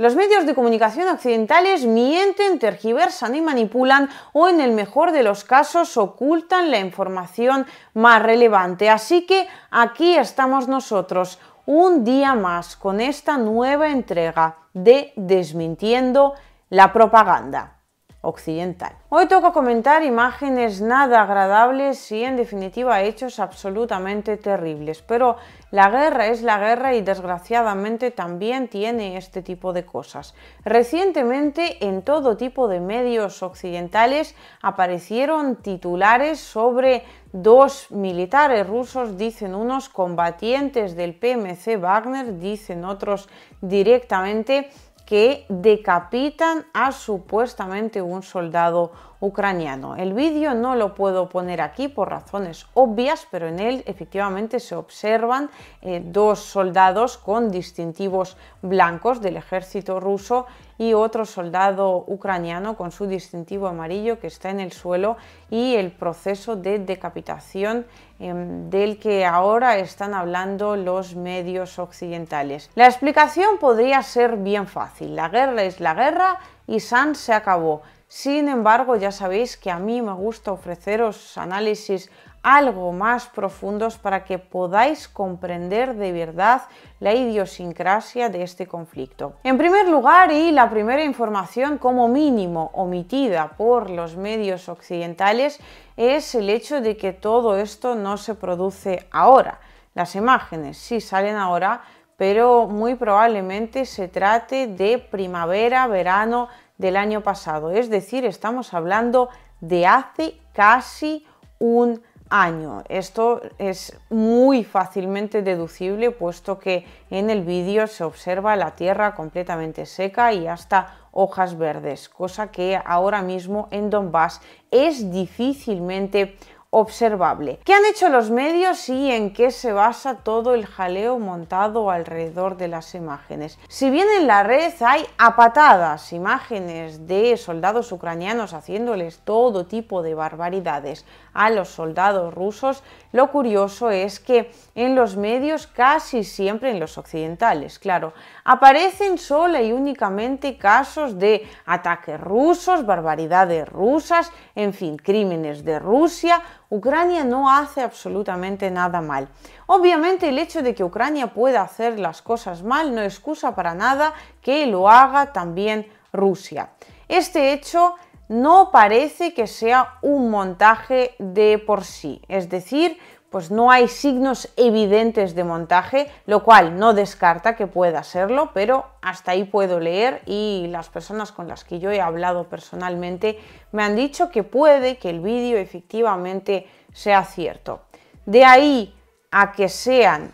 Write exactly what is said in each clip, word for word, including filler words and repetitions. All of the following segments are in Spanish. Los medios de comunicación occidentales mienten, tergiversan y manipulan, o en el mejor de los casos ocultan la información más relevante. Así que aquí estamos nosotros, un día más, con esta nueva entrega de Desmintiendo la Propaganda Occidental. Hoy toca comentar imágenes nada agradables y en definitiva hechos absolutamente terribles, pero la guerra es la guerra y desgraciadamente también tiene este tipo de cosas. Recientemente en todo tipo de medios occidentales aparecieron titulares sobre dos militares rusos, dicen unos combatientes del P M C Wagner, dicen otros directamente, que decapitan a supuestamente un soldado ucraniano. El vídeo no lo puedo poner aquí por razones obvias, pero en él efectivamente se observan eh, dos soldados con distintivos blancos del ejército ruso y otro soldado ucraniano con su distintivo amarillo que está en el suelo, y el proceso de decapitación eh, del que ahora están hablando los medios occidentales. La explicación podría ser bien fácil. La guerra es la guerra y San se acabó. Sin embargo, ya sabéis que a mí me gusta ofreceros análisis algo más profundos para que podáis comprender de verdad la idiosincrasia de este conflicto. En primer lugar, y la primera información como mínimo omitida por los medios occidentales, es el hecho de que todo esto no se produce ahora. Las imágenes sí salen ahora, pero muy probablemente se trate de primavera, verano del año pasado. Es decir, estamos hablando de hace casi un año. Esto es muy fácilmente deducible, puesto que en el vídeo se observa la tierra completamente seca y hasta hojas verdes, cosa que ahora mismo en Donbass es difícilmente observable. ¿Qué han hecho los medios y en qué se basa todo el jaleo montado alrededor de las imágenes? Si bien en la red hay a patadas imágenes de soldados ucranianos haciéndoles todo tipo de barbaridades a los soldados rusos, lo curioso es que en los medios, casi siempre en los occidentales, claro, aparecen sola y únicamente casos de ataques rusos, barbaridades rusas, en fin, crímenes de Rusia. Ucrania no hace absolutamente nada mal. Obviamente el hecho de que Ucrania pueda hacer las cosas mal no excusa para nada que lo haga también Rusia. Este hecho no parece que sea un montaje de por sí, es decir, pues no hay signos evidentes de montaje, lo cual no descarta que pueda serlo, pero hasta ahí puedo leer, y las personas con las que yo he hablado personalmente me han dicho que puede que el vídeo efectivamente sea cierto. De ahí a que sean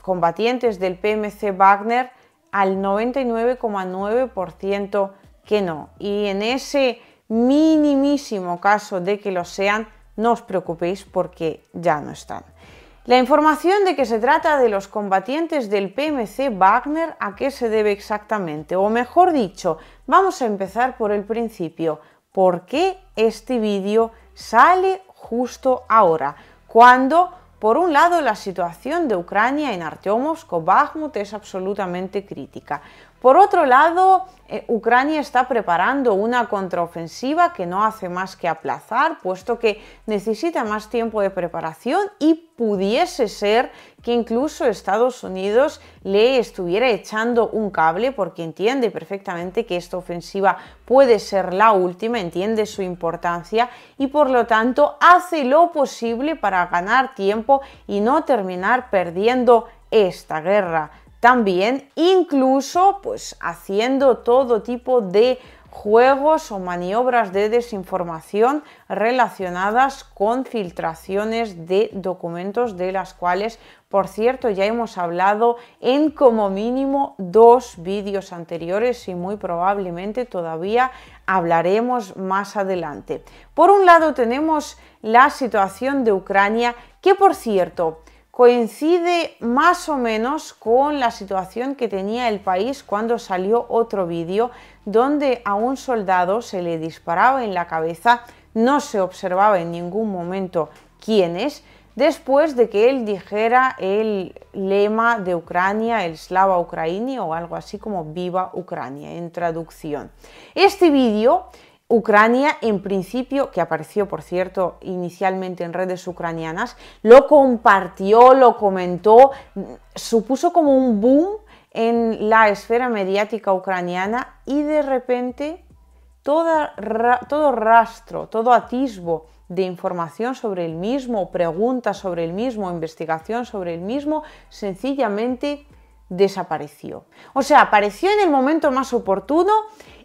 combatientes del P M C Wagner, al noventa y nueve coma nueve por ciento que no. Y en ese minimísimo caso de que lo sean, no os preocupéis porque ya no están. La información de que se trata de los combatientes del P M C Wagner, ¿a qué se debe exactamente? O mejor dicho, vamos a empezar por el principio. ¿Por qué este vídeo sale justo ahora? Cuando, por un lado, la situación de Ucrania en Artyomovsk o Bakhmut es absolutamente crítica. Por otro lado, eh, Ucrania está preparando una contraofensiva que no hace más que aplazar, puesto que necesita más tiempo de preparación, y pudiese ser que incluso Estados Unidos le estuviera echando un cable, porque entiende perfectamente que esta ofensiva puede ser la última, entiende su importancia y por lo tanto hace lo posible para ganar tiempo y no terminar perdiendo esta guerra. También, incluso, pues haciendo todo tipo de juegos o maniobras de desinformación relacionadas con filtraciones de documentos, de las cuales, por cierto, ya hemos hablado en como mínimo dos vídeos anteriores y muy probablemente todavía hablaremos más adelante. Por un lado tenemos la situación de Ucrania, que por cierto coincide más o menos con la situación que tenía el país cuando salió otro vídeo donde a un soldado se le disparaba en la cabeza, no se observaba en ningún momento quién es, después de que él dijera el lema de Ucrania, el Slava Ukraini, o algo así como Viva Ucrania, en traducción. Este vídeo, Ucrania, en principio, que apareció, por cierto, inicialmente en redes ucranianas, lo compartió, lo comentó, supuso como un boom en la esfera mediática ucraniana y de repente toda, ra, todo rastro, todo atisbo de información sobre el mismo, preguntas sobre el mismo, investigación sobre el mismo, sencillamente desapareció. O sea, apareció en el momento más oportuno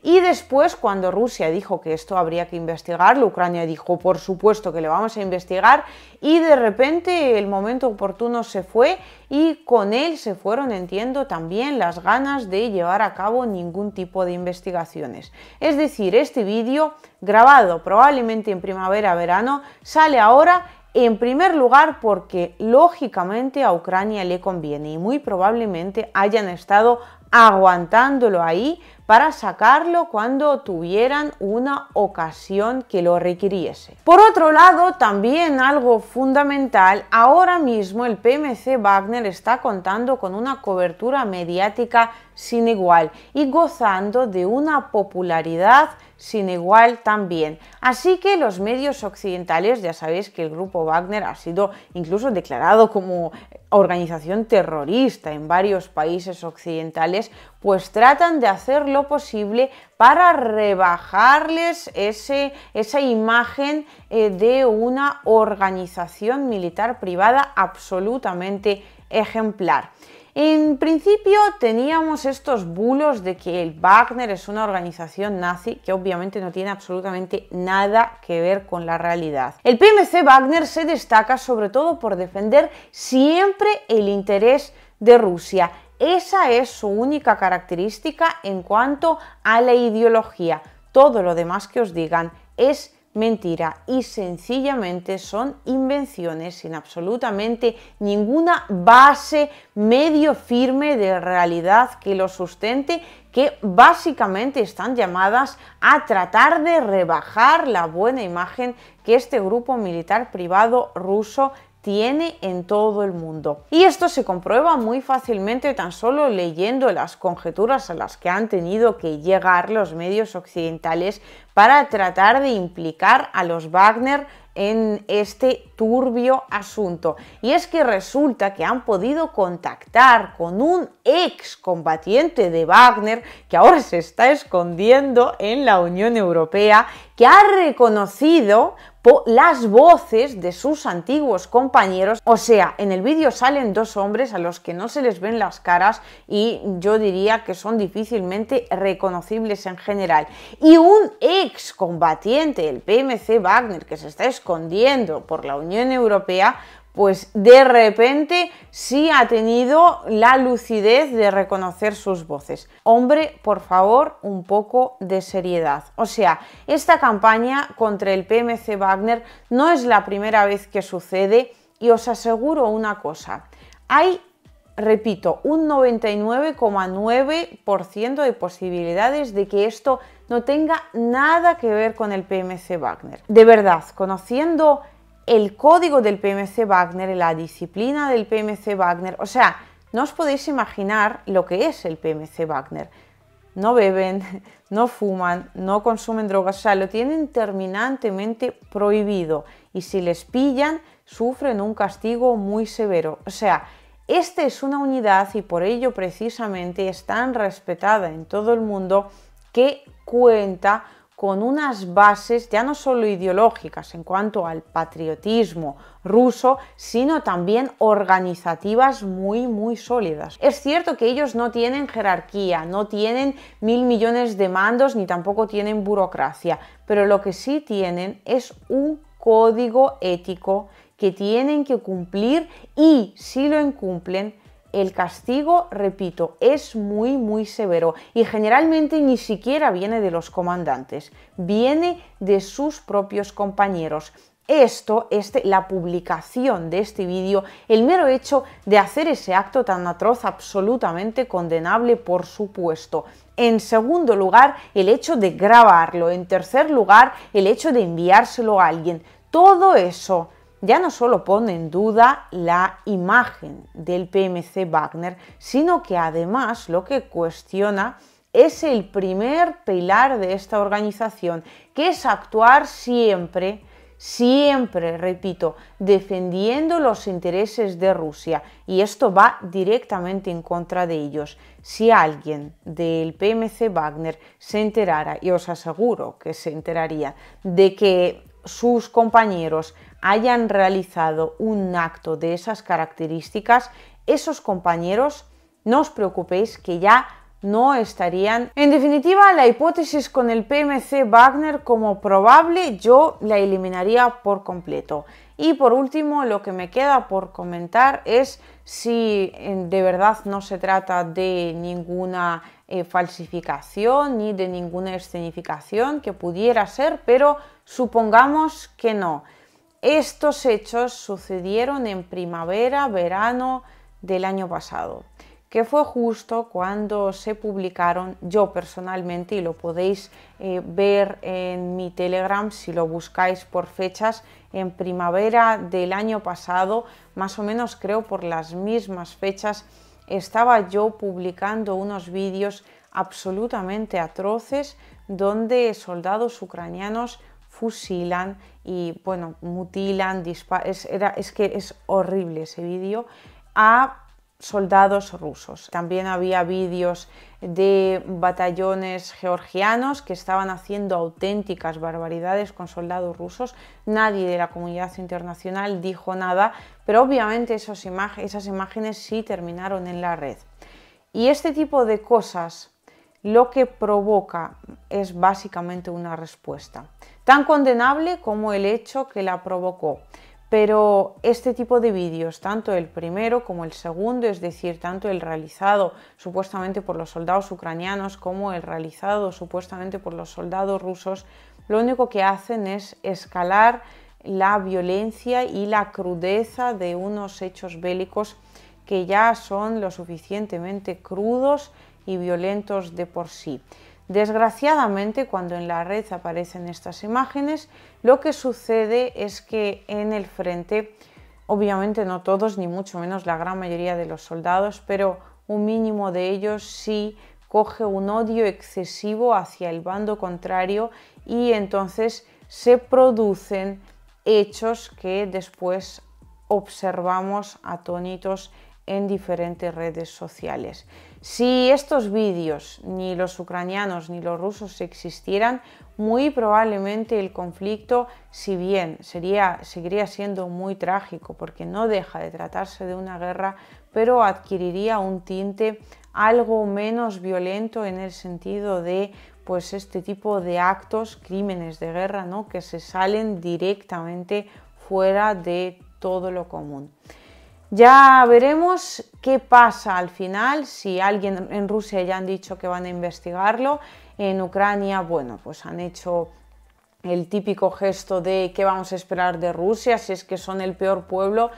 y después, cuando Rusia dijo que esto habría que investigarlo, Ucrania dijo, por supuesto que le vamos a investigar, y de repente el momento oportuno se fue y con él se fueron, entiendo, también las ganas de llevar a cabo ningún tipo de investigaciones. Es decir, este vídeo, grabado probablemente en primavera-verano, sale ahora. En primer lugar, porque lógicamente a Ucrania le conviene y muy probablemente hayan estado aguantándolo ahí para sacarlo cuando tuvieran una ocasión que lo requiriese. Por otro lado, también algo fundamental, ahora mismo el P M C Wagner está contando con una cobertura mediática sin igual y gozando de una popularidad sin igual también. Así que los medios occidentales, ya sabéis que el grupo Wagner ha sido incluso declarado como organización terrorista en varios países occidentales, pues tratan de hacer lo posible para rebajarles ese, esa imagen eh, de una organización militar privada absolutamente ejemplar. En principio teníamos estos bulos de que el Wagner es una organización nazi, que obviamente no tiene absolutamente nada que ver con la realidad. El P M C Wagner se destaca sobre todo por defender siempre el interés de Rusia. Esa es su única característica en cuanto a la ideología. Todo lo demás que os digan es mentira y sencillamente son invenciones sin absolutamente ninguna base medio firme de realidad que lo sustente, que básicamente están llamadas a tratar de rebajar la buena imagen que este grupo militar privado ruso tiene en todo el mundo. Y esto se comprueba muy fácilmente tan solo leyendo las conjeturas a las que han tenido que llegar los medios occidentales para tratar de implicar a los Wagner en este turbio asunto. Y es que resulta que han podido contactar con un ex combatiente de Wagner que ahora se está escondiendo en la Unión Europea, que ha reconocido las voces de sus antiguos compañeros. O sea, en el vídeo salen dos hombres a los que no se les ven las caras y yo diría que son difícilmente reconocibles en general. Y un ex combatiente del P M C Wagner que se está escondiendo por la Unión Europea, pues de repente sí ha tenido la lucidez de reconocer sus voces. Hombre, por favor, un poco de seriedad. O sea, esta campaña contra el P M C Wagner no es la primera vez que sucede y os aseguro una cosa. Hay, repito, un noventa y nueve coma nueve por ciento de posibilidades de que esto no tenga nada que ver con el P M C Wagner. De verdad, conociendo el código del P M C Wagner, la disciplina del P M C Wagner, o sea, no os podéis imaginar lo que es el P M C Wagner. No beben, no fuman, no consumen drogas, o sea, lo tienen terminantemente prohibido y si les pillan sufren un castigo muy severo. O sea, esta es una unidad y por ello precisamente es tan respetada en todo el mundo que cuenta con unas bases ya no solo ideológicas en cuanto al patriotismo ruso, sino también organizativas muy muy sólidas. Es cierto que ellos no tienen jerarquía, no tienen mil millones de mandos ni tampoco tienen burocracia, pero lo que sí tienen es un código ético que tienen que cumplir y si lo incumplen, el castigo, repito, es muy muy severo y generalmente ni siquiera viene de los comandantes, viene de sus propios compañeros. Esto, este, la publicación de este vídeo, el mero hecho de hacer ese acto tan atroz, absolutamente condenable, por supuesto. En segundo lugar, el hecho de grabarlo. En tercer lugar, el hecho de enviárselo a alguien. Todo eso ya no solo pone en duda la imagen del P M C Wagner, sino que además lo que cuestiona es el primer pilar de esta organización, que es actuar siempre, siempre, repito, defendiendo los intereses de Rusia, y esto va directamente en contra de ellos. Si alguien del P M C Wagner se enterara, y os aseguro que se enteraría, de que sus compañeros hayan realizado un acto de esas características, esos compañeros, no os preocupéis, que ya no estarían. En definitiva, la hipótesis con el P M C Wagner como probable yo la eliminaría por completo. Y por último, lo que me queda por comentar es si de verdad no se trata de ninguna eh, falsificación ni de ninguna escenificación, que pudiera ser, pero supongamos que no. Estos hechos sucedieron en primavera, verano del año pasado, que fue justo cuando se publicaron, yo personalmente, y lo podéis eh, ver en mi Telegram si lo buscáis por fechas, en primavera del año pasado, más o menos creo por las mismas fechas, estaba yo publicando unos vídeos absolutamente atroces donde soldados ucranianos fusilan y, bueno, mutilan, disparan, es, era, es que es horrible ese vídeo, a soldados rusos. También había vídeos de batallones georgianos que estaban haciendo auténticas barbaridades con soldados rusos. Nadie de la comunidad internacional dijo nada, pero obviamente esos imag- esas imágenes sí terminaron en la red. Y este tipo de cosas lo que provoca es básicamente una respuesta, tan condenable como el hecho que la provocó. Pero este tipo de vídeos, tanto el primero como el segundo, es decir, tanto el realizado supuestamente por los soldados ucranianos como el realizado supuestamente por los soldados rusos, lo único que hacen es escalar la violencia y la crudeza de unos hechos bélicos que ya son lo suficientemente crudos y violentos de por sí. Desgraciadamente, cuando en la red aparecen estas imágenes, lo que sucede es que en el frente, obviamente no todos, ni mucho menos la gran mayoría de los soldados, pero un mínimo de ellos sí coge un odio excesivo hacia el bando contrario, y entonces se producen hechos que después observamos atónitos en diferentes redes sociales. Si estos vídeos, ni los ucranianos ni los rusos existieran, muy probablemente el conflicto, si bien sería, seguiría siendo muy trágico, porque no deja de tratarse de una guerra, pero adquiriría un tinte algo menos violento en el sentido de, pues, este tipo de actos, crímenes de guerra, ¿no?, que se salen directamente fuera de todo lo común. Ya veremos qué pasa al final, si alguien en Rusia ya han dicho que van a investigarlo, en Ucrania, bueno, pues han hecho el típico gesto de qué vamos a esperar de Rusia, si es que son el peor pueblo,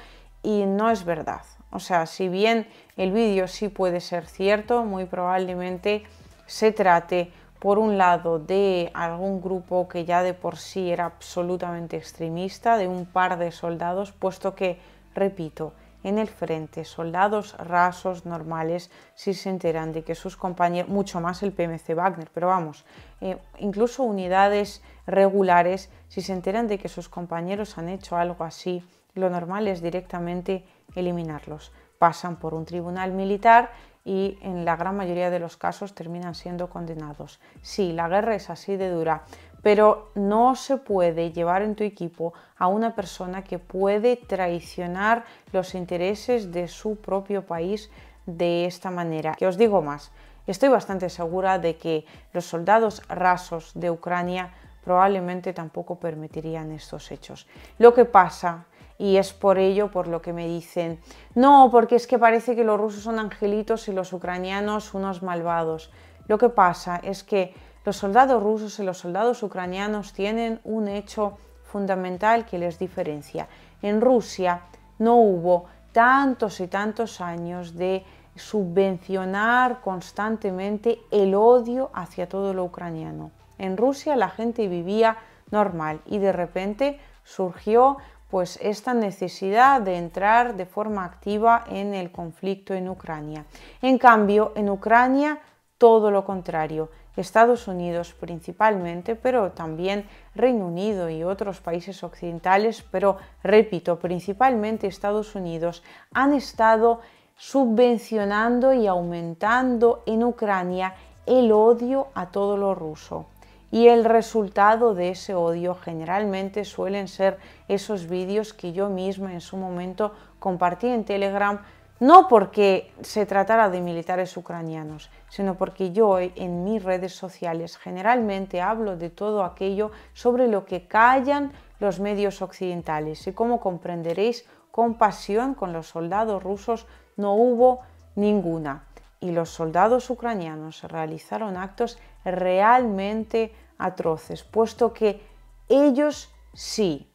y no es verdad. O sea, si bien el vídeo sí puede ser cierto, muy probablemente se trate, por un lado, de algún grupo que ya de por sí era absolutamente extremista, de un par de soldados, puesto que, repito, en el frente, soldados rasos, normales, si se enteran de que sus compañeros, mucho más el P M C Wagner, pero vamos, eh, incluso unidades regulares, si se enteran de que sus compañeros han hecho algo así, lo normal es directamente eliminarlos. Pasan por un tribunal militar y en la gran mayoría de los casos terminan siendo condenados. Sí, la guerra es así de dura, pero no se puede llevar en tu equipo a una persona que puede traicionar los intereses de su propio país de esta manera. Que os digo más, estoy bastante segura de que los soldados rasos de Ucrania probablemente tampoco permitirían estos hechos. Lo que pasa, y es por ello por lo que me dicen, no, porque es que parece que los rusos son angelitos y los ucranianos unos malvados. Lo que pasa es que los soldados rusos y los soldados ucranianos tienen un hecho fundamental que les diferencia. En Rusia no hubo tantos y tantos años de subvencionar constantemente el odio hacia todo lo ucraniano. En Rusia la gente vivía normal y de repente surgió pues esta necesidad de entrar de forma activa en el conflicto en Ucrania. En cambio, en Ucrania todo lo contrario. Estados Unidos principalmente, pero también Reino Unido y otros países occidentales, pero repito, principalmente Estados Unidos, han estado subvencionando y aumentando en Ucrania el odio a todo lo ruso. Y el resultado de ese odio generalmente suelen ser esos vídeos que yo misma en su momento compartí en Telegram, no porque se tratara de militares ucranianos, sino porque yo en mis redes sociales generalmente hablo de todo aquello sobre lo que callan los medios occidentales. Y como comprenderéis, compasión con los soldados rusos no hubo ninguna. Y los soldados ucranianos realizaron actos realmente atroces, puesto que ellos sí,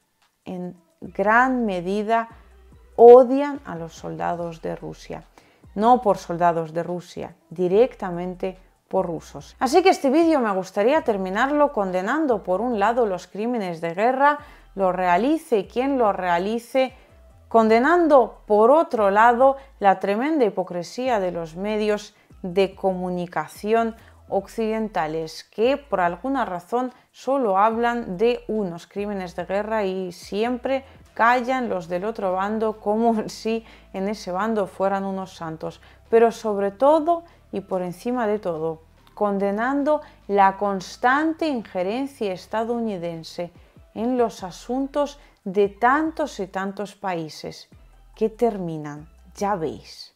en gran medida, odian a los soldados de Rusia. No por soldados de Rusia, directamente por rusos. Así que este vídeo me gustaría terminarlo condenando, por un lado, los crímenes de guerra, lo realice quien lo realice, condenando, por otro lado, la tremenda hipocresía de los medios de comunicación occidentales, que por alguna razón solo hablan de unos crímenes de guerra y siempre callan los del otro bando como si en ese bando fueran unos santos. Pero sobre todo y por encima de todo, condenando la constante injerencia estadounidense en los asuntos de tantos y tantos países que terminan, ya veis,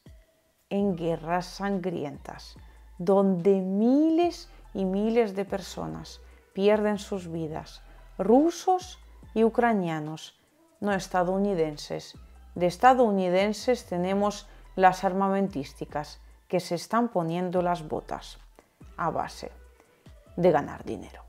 en guerras sangrientas, donde miles y miles de personas pierden sus vidas, rusos y ucranianos, no estadounidenses. De estadounidenses tenemos las armamentísticas, que se están poniendo las botas a base de ganar dinero.